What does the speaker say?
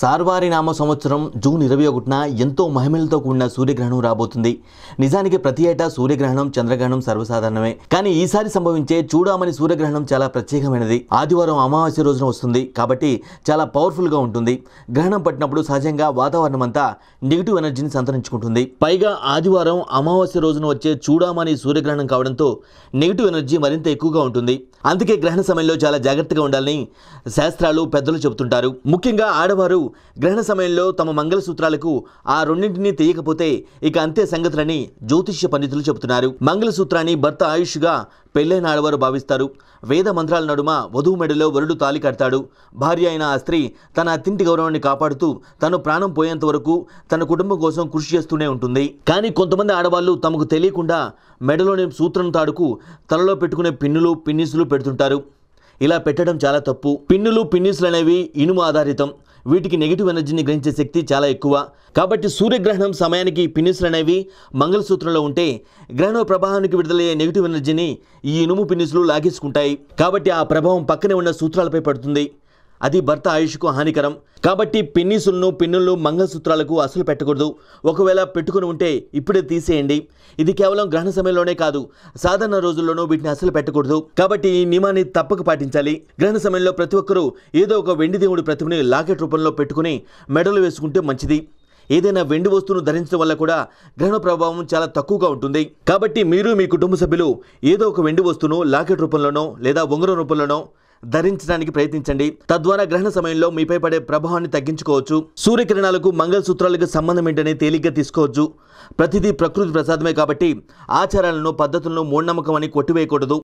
సార్వారి నామ సంవత్సరం జూన్ 21న ఎంతో మహిమలతో కూడిన సూర్యగ్రహణం రాబోతుంది. నిజానికి ప్రతి ఏటా సూర్యగ్రహణం చంద్రగ్రహణం సర్వసాధారణమే. కానీ ఈసారి సంభవించే చూడామణి సూర్యగ్రహణం చాలా ప్రత్యేకమైనది. ఆదివారం అమావాస్య రోజున వస్తుంది కాబట్టి చాలా పవర్ఫుల్ గా ఉంటుంది. గ్రహణం పట్టినప్పుడు సహజంగా వాతావరణం అంతా నెగటివ్ ఎనర్జీని సంతరించుకుంటుంది. పైగా ఆదివారం అమావాస్య రోజున వచ్చే చూడామణి సూర్యగ్రహణం కావడంతో నెగటివ్ ఎనర్జీ మరింత ఎక్కువగా ఉంటుంది. అందుకే గ్రహణ సమయంలో చాలా జాగ్రత్తగా ఉండాలని శాస్త్రాలు పెద్దలు చెబుతుంటారు. ముఖ్యంగా ఆడవారు గ్రహణ సమయంలో తమ మంగళసూత్రాలకు ఆ రెండింటినీ తీయకపోతే ఇక అంతే సంగతులని జ్యోతిష్య పండితులు చెబుతున్నారు. మంగళసూత్రాన్ని భర్త ఆయుష్గా పెళ్ళైన ఆడవారు భావిస్తారు. వేద మంత్రాల నడుమ వధువు మెడలో వరుడు తాళి కడతాడు. భార్య అయిన ఆ స్త్రీ తన అత్తింటి గౌరవాన్ని కాపాడుతూ తను ప్రాణం పోయేంత వరకు తన కుటుంబం కోసం కృషి చేస్తూనే ఉంటుంది. కానీ కొంతమంది ఆడవాళ్ళు తమకు తెలియకుండా మెడలోని సూత్రం తాడుకు తలలో పెట్టుకునే పిన్నులు పిన్నిసులు పెడుతుంటారు. ఇలా పెట్టడం చాలా తప్పు. పిన్నులు పిన్నిసులు అనేవి ఇనుము ఆధారితం. వీటికి నెగిటివ్ ఎనర్జీని గ్రహించే శక్తి చాలా ఎక్కువ. కాబట్టి సూర్యగ్రహణం సమయానికి పిన్నిసులు అనేవి మంగళసూత్రంలో ఉంటే గ్రహణ ప్రభావానికి విడుదలయ్యే నెగిటివ్ ఎనర్జీని ఈ ఇనుము పిన్నిసులు లాగేసుకుంటాయి. కాబట్టి ఆ ప్రభావం పక్కనే ఉన్న సూత్రాలపై పడుతుంది. అది భర్త ఆయుష్కు హానికరం. కాబట్టి పిన్నిసులను పిన్నులను మంగళసూత్రాలకు అసలు పెట్టకూడదు. ఒకవేళ పెట్టుకుని ఉంటే ఇప్పుడే తీసేయండి. ఇది కేవలం గ్రహణ సమయంలోనే కాదు, సాధారణ రోజుల్లోనూ వీటిని అసలు పెట్టకూడదు. కాబట్టి ఈ నియమాన్ని తప్పక పాటించాలి. గ్రహణ సమయంలో ప్రతి ఒక్కరూ ఏదో ఒక వెండి దేవుడి ప్రతిమని లాకెట్ రూపంలో పెట్టుకుని మెడలు వేసుకుంటే మంచిది. ఏదైనా వెండి వస్తువును ధరించడం వల్ల కూడా గ్రహణ ప్రభావం చాలా తక్కువగా ఉంటుంది. కాబట్టి మీరు మీ కుటుంబ సభ్యులు ఏదో ఒక వెండి వస్తువును లాకెట్ రూపంలోనో లేదా ఉంగరం రూపంలోనో ధరించడానికి ప్రయత్నించండి. తద్వారా గ్రహణ సమయంలో మీపై పడే ప్రభావాన్ని తగ్గించుకోవచ్చు. సూర్యకిరణాలకు మంగళసూత్రాలకు సంబంధం ఏంటనే తేలిగ్గా తీసుకోవచ్చు. ప్రతిదీ ప్రకృతి ప్రసాదమే కాబట్టి ఆచారాలను పద్ధతులను మూఢనమ్మకం అని కొట్టివేయకూడదు.